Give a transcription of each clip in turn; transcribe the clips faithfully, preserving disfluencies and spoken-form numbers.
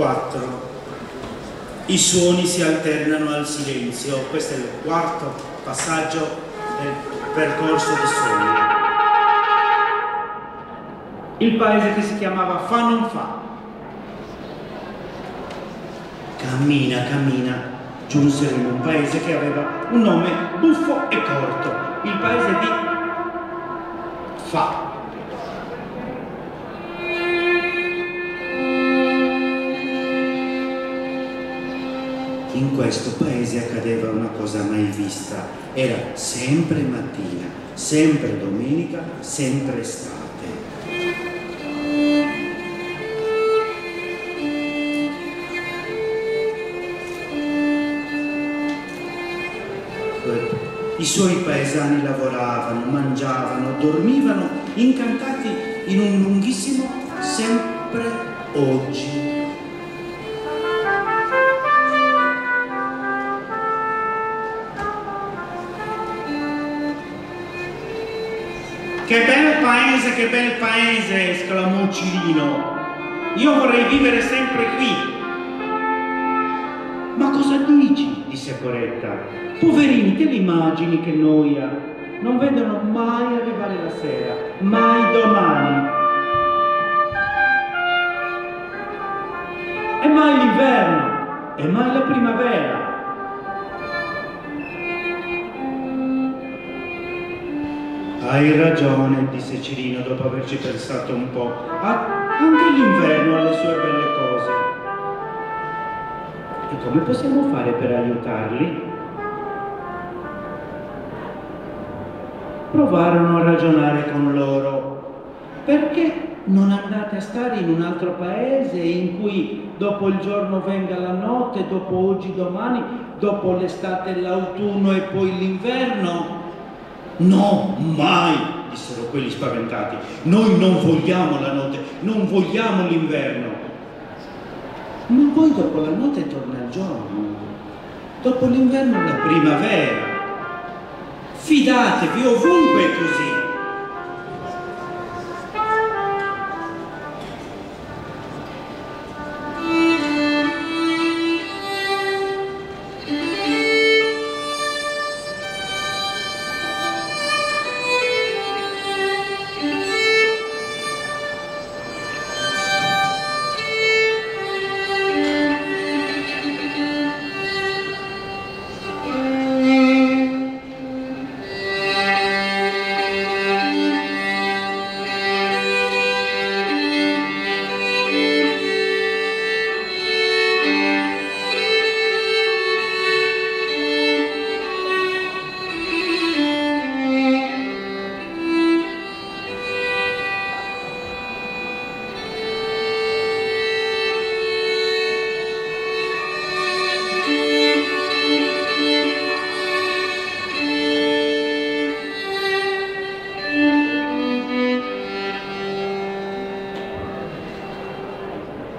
quattro. I suoni si alternano al silenzio. Questo è il quarto passaggio del percorso di suoni. Il paese che si chiamava Fanonfà. Cammina, cammina, giunsero in un paese che aveva un nome buffo e corto, il paese di Fa. In questo paese accadeva una cosa mai vista, era sempre mattina, sempre domenica, sempre estate. I suoi paesani lavoravano, mangiavano, dormivano, incantati in un lunghissimo sempre oggi. Che bel paese, che bel paese, esclamò Cirino. Io vorrei vivere sempre qui. Ma cosa dici? Disse Coretta. Poverini, te li immagini che noia, non vedono mai arrivare la sera, mai domani. E mai l'inverno, e mai la primavera. Hai ragione, disse Cirino dopo averci pensato un po'. Ah, anche l'inverno ha le sue belle cose. E come possiamo fare per aiutarli? Provarono a ragionare con loro. Perché non andate a stare in un altro paese in cui dopo il giorno venga la notte, dopo oggi domani, dopo l'estate l'autunno e poi l'inverno? No, mai, dissero quelli spaventati. Noi non vogliamo la notte, non vogliamo l'inverno. Ma poi dopo la notte torna il giorno, dopo l'inverno la primavera. Fidatevi, ovunque è così.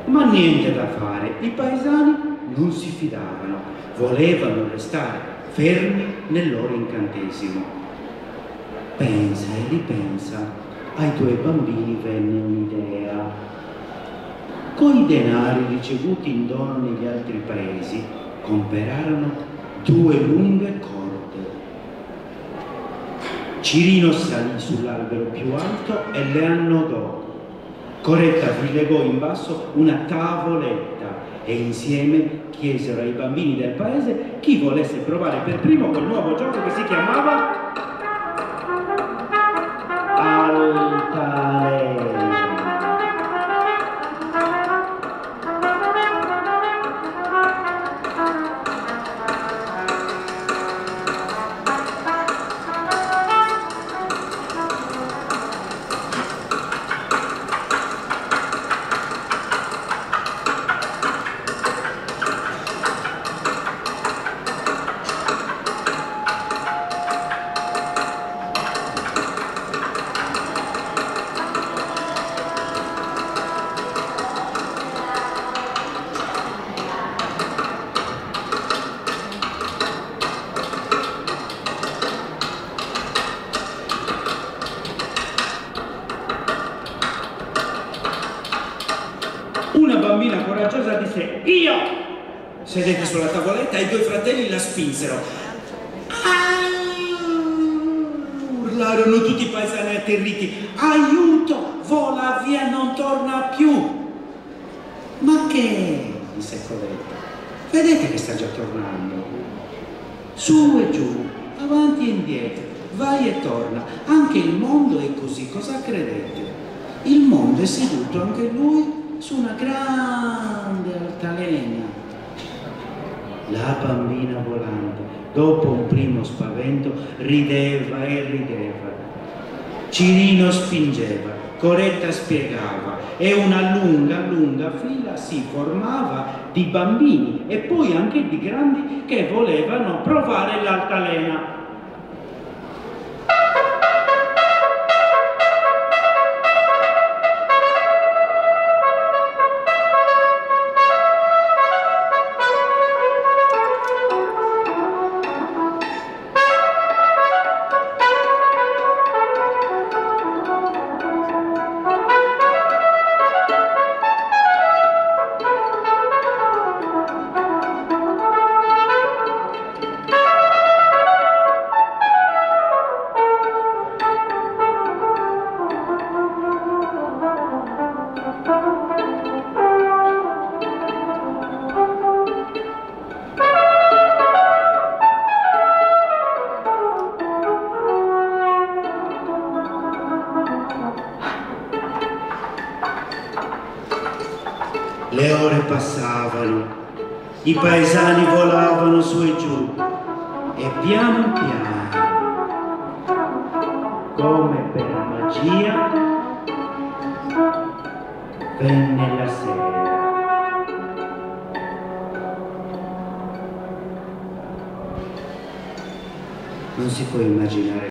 Ma niente da fare, i paesani non si fidavano, volevano restare fermi nel loro incantesimo. Pensa e ripensa, ai due bambini venne un'idea. Con i denari ricevuti in dono negli altri paesi, comprarono due lunghe corde. Cirino salì sull'albero più alto e le annodò. Coretta vi legò in basso una tavoletta e insieme chiesero ai bambini del paese chi volesse provare per primo quel nuovo gioco che si chiamava Altale. donna coraggiosa disse io, sedette sulla tavoletta e i due fratelli la spinsero. Ah, urlarono tutti i paesani atterriti, aiuto, vola via, non torna più. Ma che? Disse Coretta, vedete che sta già tornando, su e giù, avanti e indietro, vai e torna, anche il mondo è così, cosa credete? Il mondo è seduto anche lui su una grande altalena. La bambina volante, dopo un primo spavento, rideva e rideva. Cirino spingeva, Coretta spiegava e una lunga, lunga fila si formava di bambini e poi anche di grandi che volevano provare l'altalena. Le ore passavano, i paesani volavano su e giù e piano piano, come per magia, venne la sera. Non si può immaginare